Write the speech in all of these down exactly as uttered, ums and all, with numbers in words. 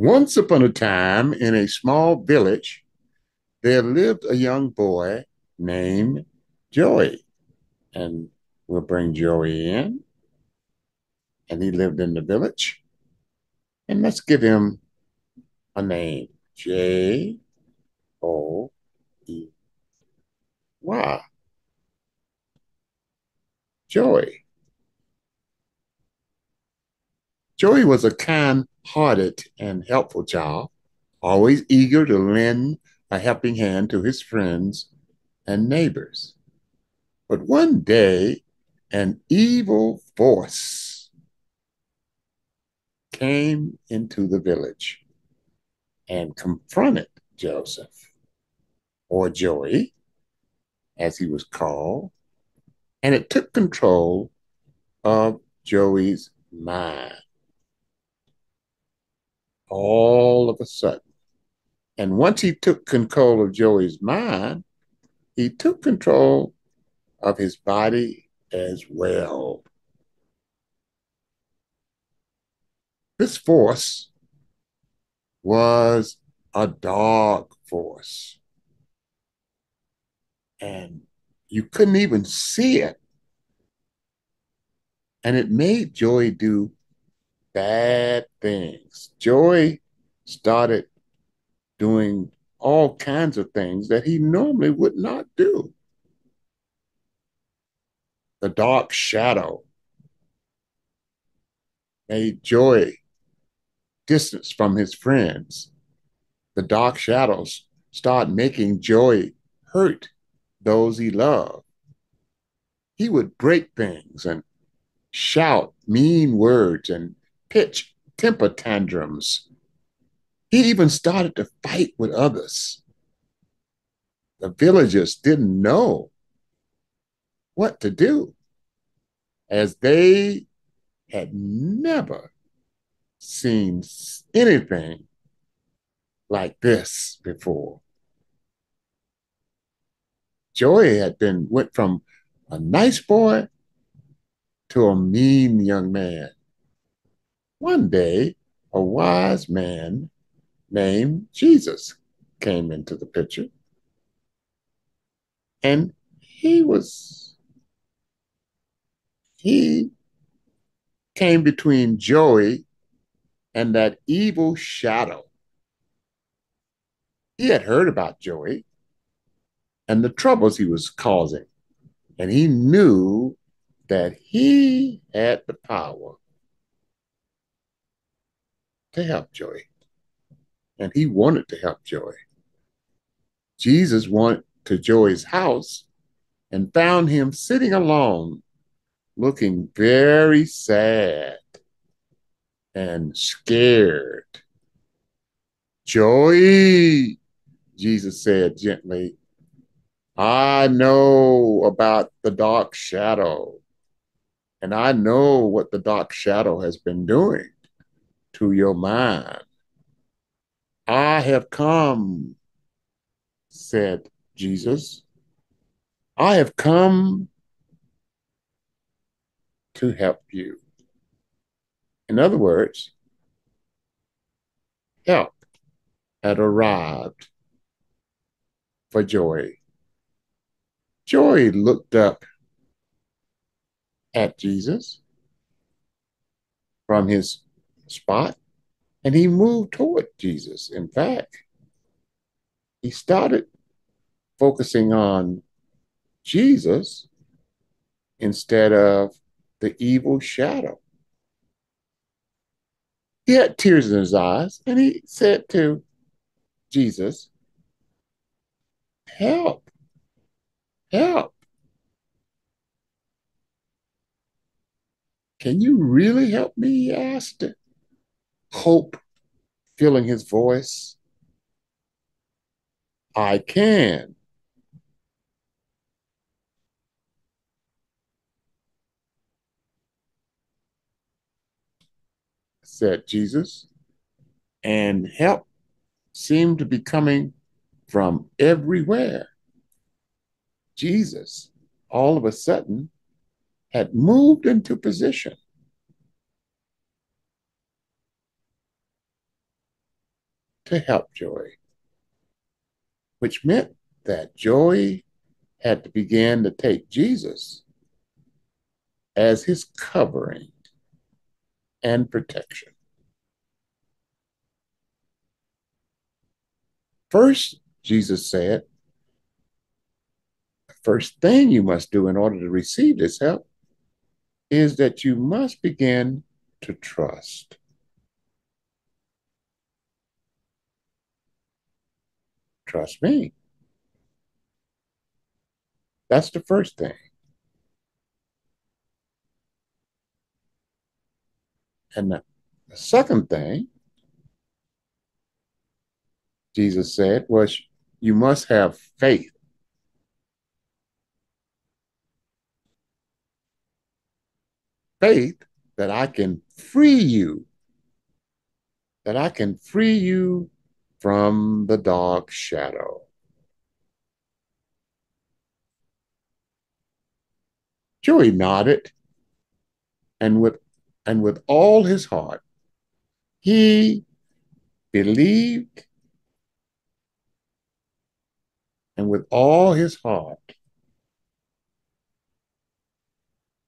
Once upon a time, in a small village, there lived a young boy named Joey. And we'll bring Joey in. And he lived in the village. And let's give him a name. J O E Y. Joey. Joey was a kind-hearted and helpful child, always eager to lend a helping hand to his friends and neighbors. But one day, an evil force came into the village and confronted Joseph, or Joey, as he was called, and it took control of Joey's mind. All of a sudden. And once he took control of Joey's mind, he took control of his body as well. This force was a dog force. And you couldn't even see it. And it made Joey do bad things. Joey started doing all kinds of things that he normally would not do. The dark shadow made Joey distance from his friends. The dark shadows start making Joey hurt those he loved. He would break things and shout mean words and pitch temper tantrums. He even started to fight with others. The villagers didn't know what to do, as they had never seen anything like this before. Joey had been went from a nice boy to a mean young man. One day, a wise man named Jesus came into the picture, and he was, he came between Joey and that evil shadow. He had heard about Joey and the troubles he was causing, and he knew that he had the power to help Joey. And he wanted to help Joey. Jesus went to Joey's house and found him sitting alone, looking very sad and scared. Joey, Jesus said gently, I know about the dark shadow, and I know what the dark shadow has been doing to your mind. I have come, said Jesus. I have come to help you. In other words, help had arrived for Joey. Joey looked up at Jesus from his spot, and he moved toward Jesus. In fact, he started focusing on Jesus instead of the evil shadow. He had tears in his eyes, and he said to Jesus, help, help. Can you really help me? He asked. Hope filling his voice. I can. Said Jesus. And help seemed to be coming from everywhere. Jesus, all of a sudden, had moved into position. to help Joey, which meant that Joey had to begin to take Jesus as his covering and protection. First, Jesus said, the first thing you must do in order to receive this help is that you must begin to trust. Trust me. That's the first thing. And the, the second thing Jesus said was, you must have faith. Faith that I can free you, that I can free you from the dog's shadow. Joey nodded, and with and with all his heart, he believed, and with all his heart,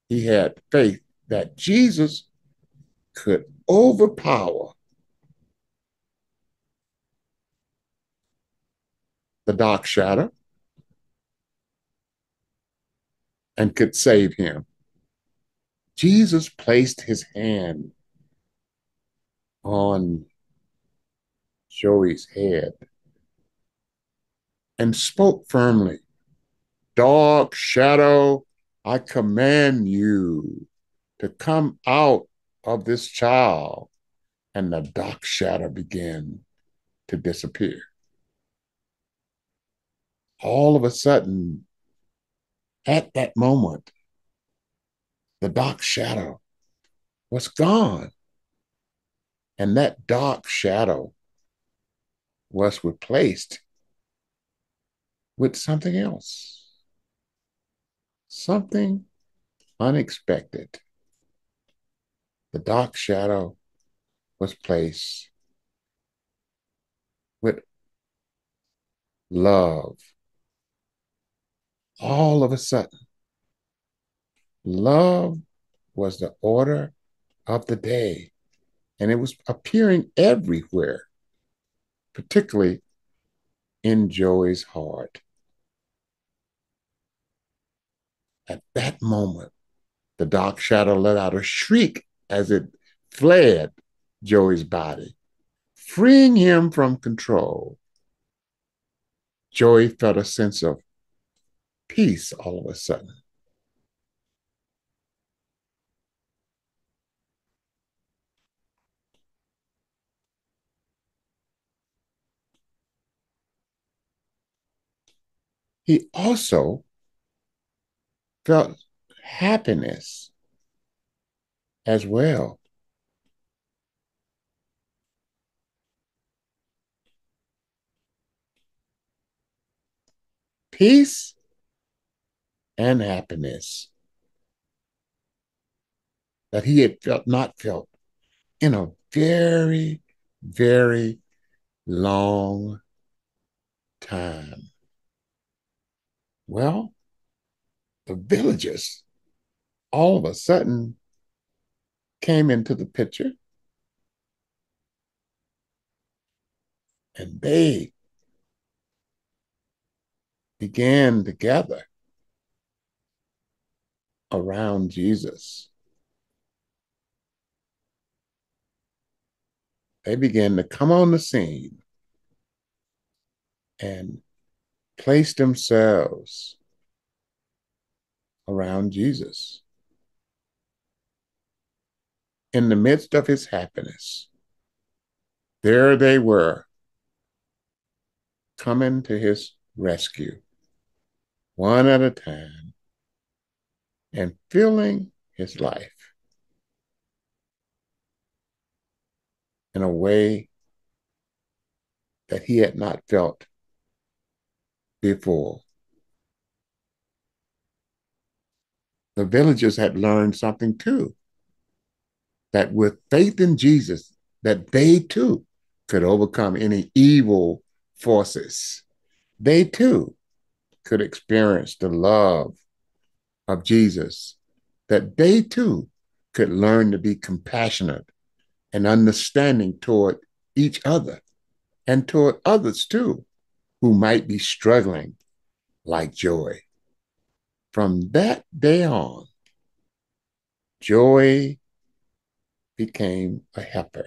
he had faith that Jesus could overpower the dark shadow and could save him. Jesus placed his hand on Joey's head and spoke firmly, "Dark shadow, I command you to come out of this child." And the dark shadow began to disappear. All of a sudden, at that moment, the dark shadow was gone. And that dark shadow was replaced with something else, something unexpected. The dark shadow was placed with love. All of a sudden, love was the order of the day, and it was appearing everywhere, particularly in Joey's heart. At that moment, the dark shadow let out a shriek as it fled Joey's body, freeing him from control. Joey felt a sense of peace all of a sudden. He also felt happiness as well. Peace and happiness that he had felt not felt in a very, very long time. Well, the villagers all of a sudden came into the picture, and they began to gather around Jesus. They began to come on the scene and place themselves around Jesus in the midst of his happiness. There they were, coming to his rescue one at a time and filling his life in a way that he had not felt before. The villagers had learned something too, that with faith in Jesus, that they too could overcome any evil forces, they too could experience the love of Jesus, that they too could learn to be compassionate and understanding toward each other and toward others too, who might be struggling like Joy. From that day on, Joy became a helper.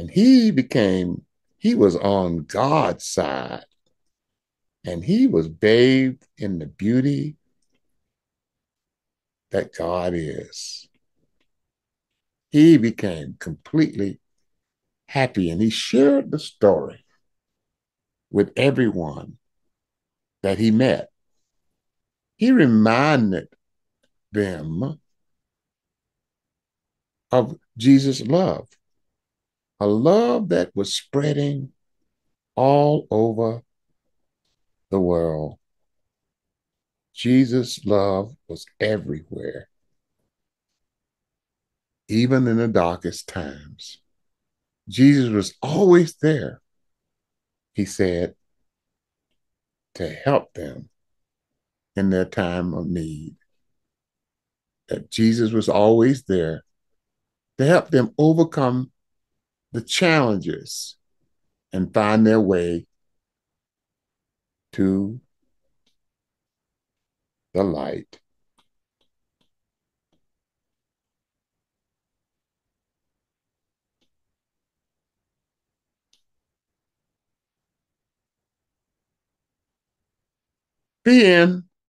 And he became, he was on God's side. And he was bathed in the beauty that God is. He became completely happy, and he shared the story with everyone that he met. He reminded them of Jesus' love, a love that was spreading all over the world. Jesus' love was everywhere, even in the darkest times. Jesus was always there, he said, to help them in their time of need. That Jesus was always there to help them overcome the challenges and find their way to the light. The end.